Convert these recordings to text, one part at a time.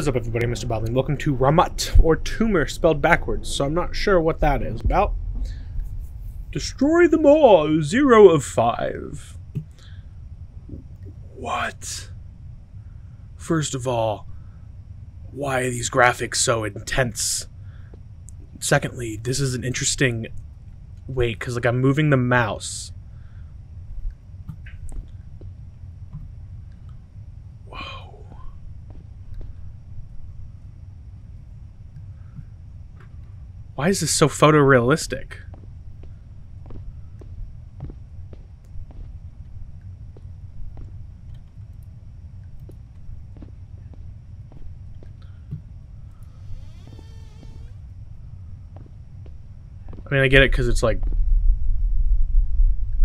is up, everybody? Mr. Bobbly, and welcome to Ramat, or Tumor spelled backwards, so I'm not sure what that is about. Destroy them all, 0 of 5. What? First of all, why are these graphics so intense? Secondly, this is an interesting way, because like I'm moving the mouse. Why is this so photorealistic? I mean, I get it because it's like...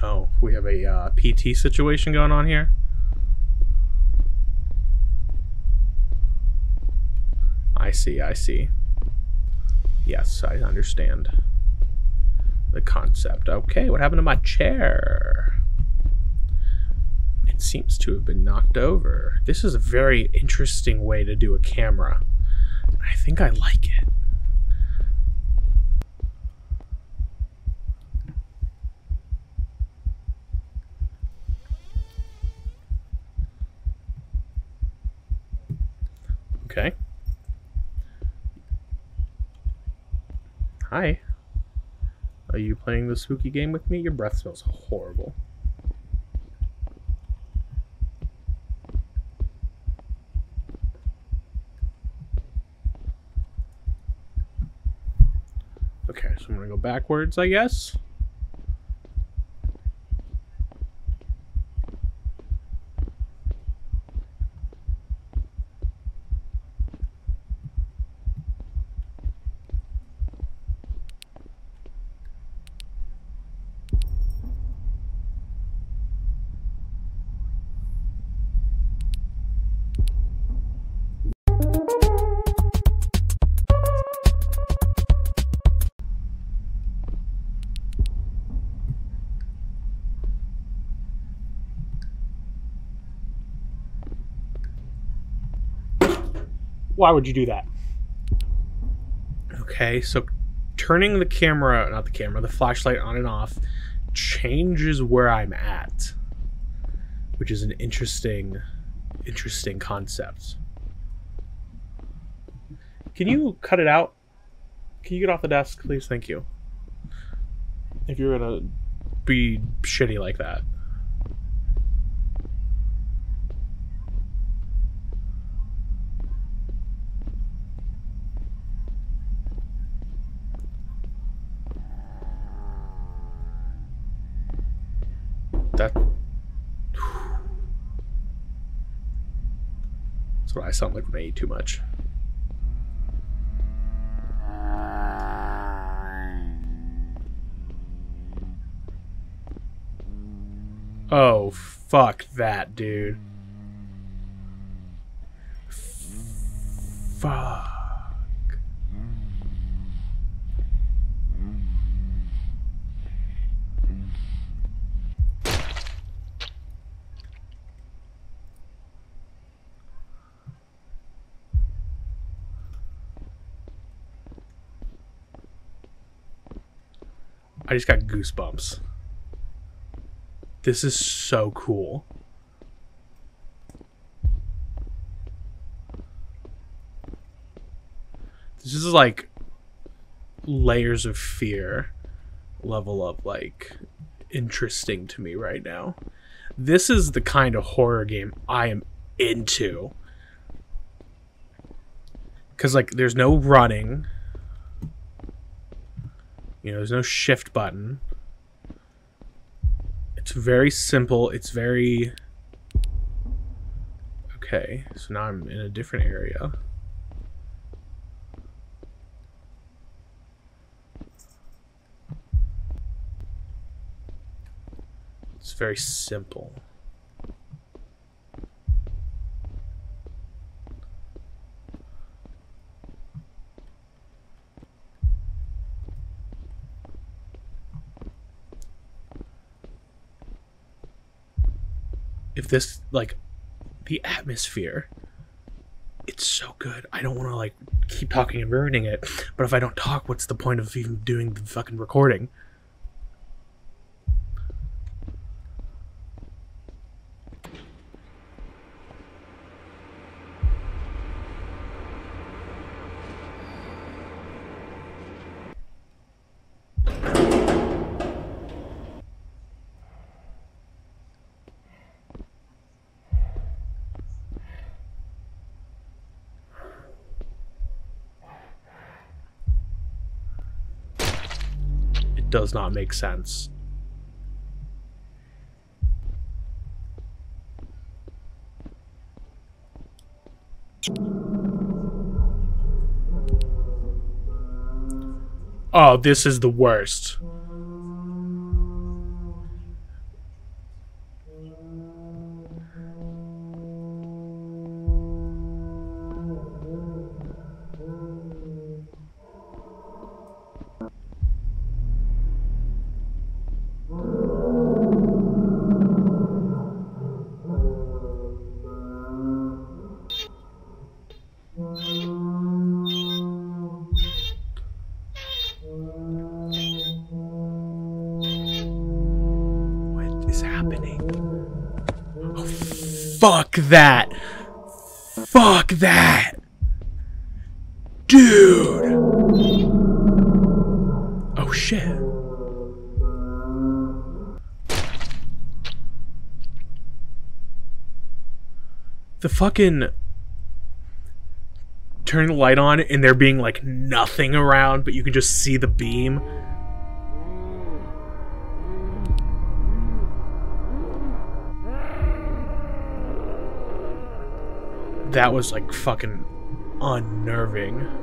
Oh, we have a PT situation going on here. I see, I see. Yes, I understand the concept. Okay, what happened to my chair? It seems to have been knocked over. This is a very interesting way to do a camera. I think I like it. Okay. Hi. Are you playing the spooky game with me? Your breath smells horrible. Okay, so I'm gonna go backwards, I guess. Why would you do that? Okay, so turning the camera, not the camera, the flashlight on and off changes where I'm at, which is an interesting concept. Can you cut it out? Can you get off the desk, please? Thank you. If you're gonna be shitty like that. That's what I sound like when I eat too much. Oh, fuck that, dude. Fuck. I just got goosebumps. This is so cool. This is like layers of fear level up, like interesting to me right now. This is the kind of horror game I am into. 'Cause like there's no running. You know, there's no shift button. It's very simple. It's very... Okay, so now I'm in a different area. It's very simple. If this, like, the atmosphere It's so good. I don't want to, like, keep talking and ruining it. But if I don't talk, what's the point of even doing the fucking recording? Does not make sense. Oh, this is the worst. Fuck that. Fuck that. Dude. Oh shit. The fucking turn the light on and there being like nothing around, but you can just see the beam. That was like fucking unnerving.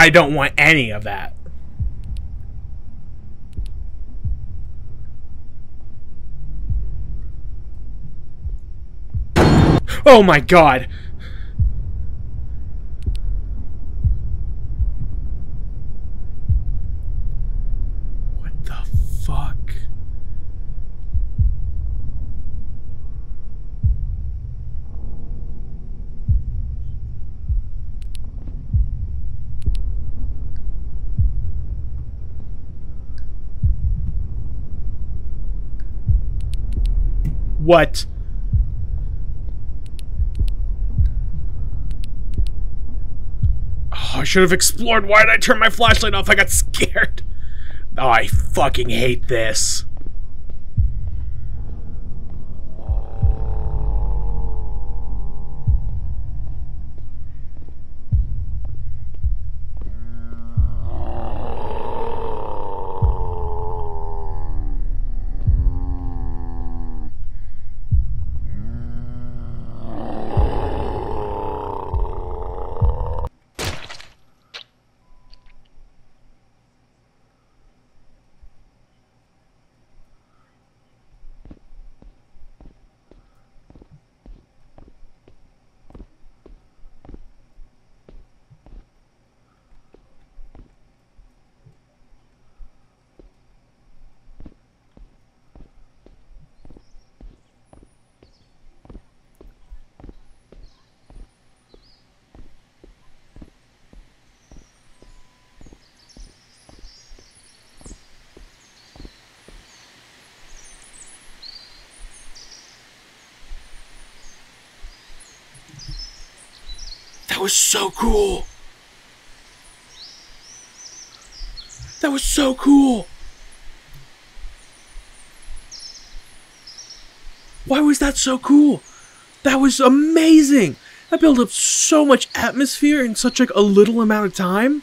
I don't want any of that. Oh my God. What the fuck? What? Oh, I should have explored. Why did I turn my flashlight off? I got scared. Oh, I fucking hate this. That was so cool. That was so cool. Why was that so cool? That was amazing! I built up so much atmosphere in such like a little amount of time.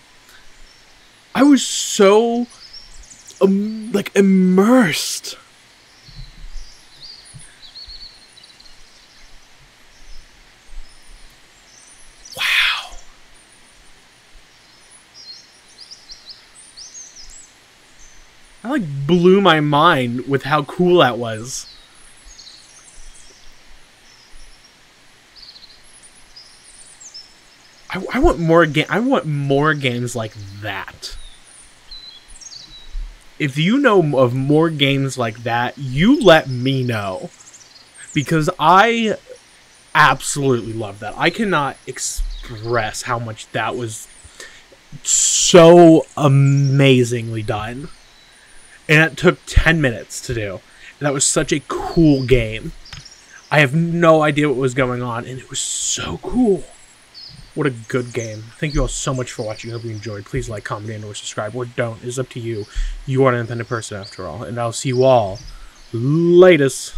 I was so like immersed. Wow. I like blew my mind with how cool that was. I want more games like that. If you know of more games like that, you let me know, because I absolutely love that. I cannot express how much that was so amazingly done, and it took 10 minutes to do. And that was such a cool game. I have no idea what was going on, and it was so cool. What a good game. Thank you all so much for watching. I hope you enjoyed. Please like, comment, and or subscribe, or don't. It's up to you. You are an independent person after all. And I'll see you all. Latest.